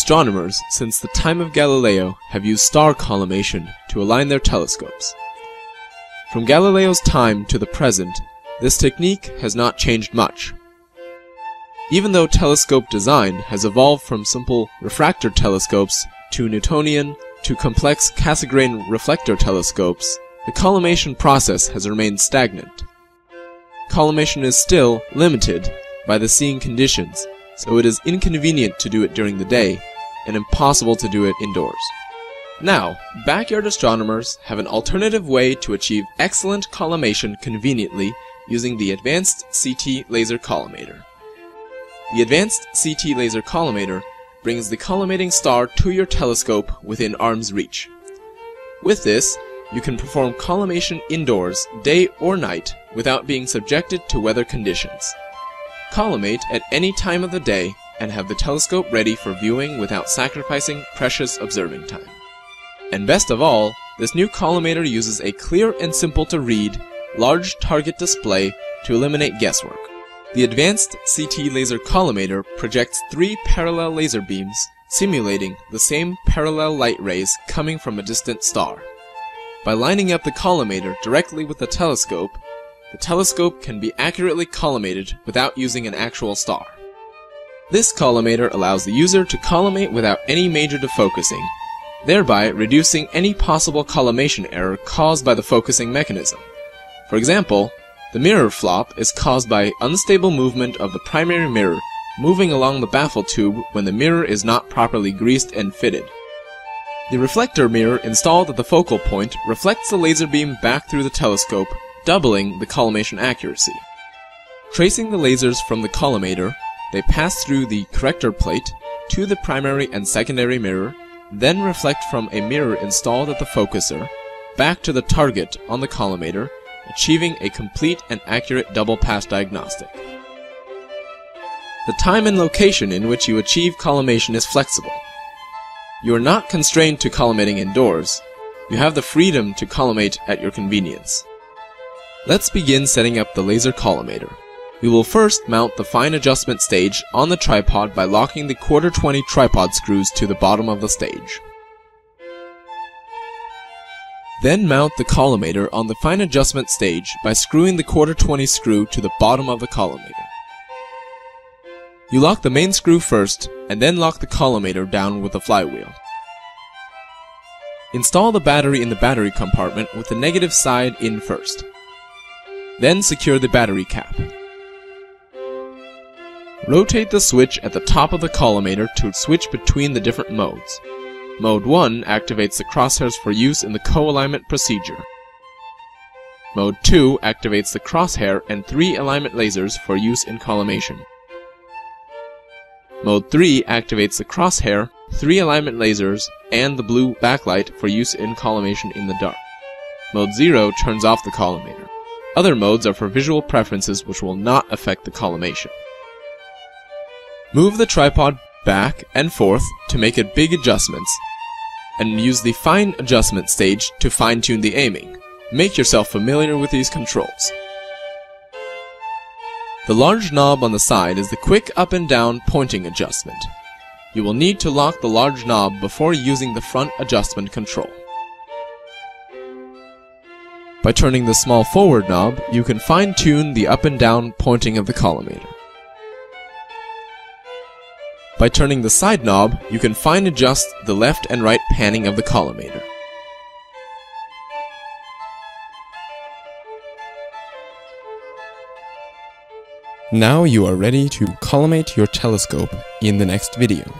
Astronomers, since the time of Galileo, have used star collimation to align their telescopes. From Galileo's time to the present, this technique has not changed much. Even though telescope design has evolved from simple refractor telescopes to Newtonian to complex Cassegrain reflector telescopes, the collimation process has remained stagnant. Collimation is still limited by the seeing conditions, so it is inconvenient to do it during the day and impossible to do it indoors. Now, backyard astronomers have an alternative way to achieve excellent collimation conveniently using the Advanced CT Laser Collimator. The Advanced CT Laser Collimator brings the collimating star to your telescope within arm's reach. With this, you can perform collimation indoors, day or night, without being subjected to weather conditions. Collimate at any time of the day and have the telescope ready for viewing without sacrificing precious observing time. And best of all, this new collimator uses a clear and simple to read, large target display to eliminate guesswork. The Advanced CT Laser Collimator projects 3 parallel laser beams simulating the same parallel light rays coming from a distant star. By lining up the collimator directly with the telescope can be accurately collimated without using an actual star. This collimator allows the user to collimate without any major defocusing, thereby reducing any possible collimation error caused by the focusing mechanism. For example, the mirror flop is caused by unstable movement of the primary mirror moving along the baffle tube when the mirror is not properly greased and fitted. The reflector mirror installed at the focal point reflects the laser beam back through the telescope, doubling the collimation accuracy. Tracing the lasers from the collimator, they pass through the corrector plate to the primary and secondary mirror, then reflect from a mirror installed at the focuser back to the target on the collimator, achieving a complete and accurate double-pass diagnostic. The time and location in which you achieve collimation is flexible. You are not constrained to collimating indoors. You have the freedom to collimate at your convenience. Let's begin setting up the laser collimator. We will first mount the fine adjustment stage on the tripod by locking the 1/4-20 tripod screws to the bottom of the stage. Then mount the collimator on the fine adjustment stage by screwing the 1/4-20 screw to the bottom of the collimator. You lock the main screw first, and then lock the collimator down with the flywheel. Install the battery in the battery compartment with the negative side in first. Then secure the battery cap. Rotate the switch at the top of the collimator to switch between the different modes. Mode 1 activates the crosshairs for use in the co-alignment procedure. Mode 2 activates the crosshair and 3 alignment lasers for use in collimation. Mode 3 activates the crosshair, 3 alignment lasers, and the blue backlight for use in collimation in the dark. Mode 0 turns off the collimator. Other modes are for visual preferences which will not affect the collimation. Move the tripod back and forth to make it big adjustments, and use the fine adjustment stage to fine-tune the aiming. Make yourself familiar with these controls. The large knob on the side is the quick up and down pointing adjustment. You will need to lock the large knob before using the front adjustment control. By turning the small forward knob, you can fine-tune the up and down pointing of the collimator. By turning the side knob, you can fine adjust the left and right panning of the collimator. Now you are ready to collimate your telescope in the next video.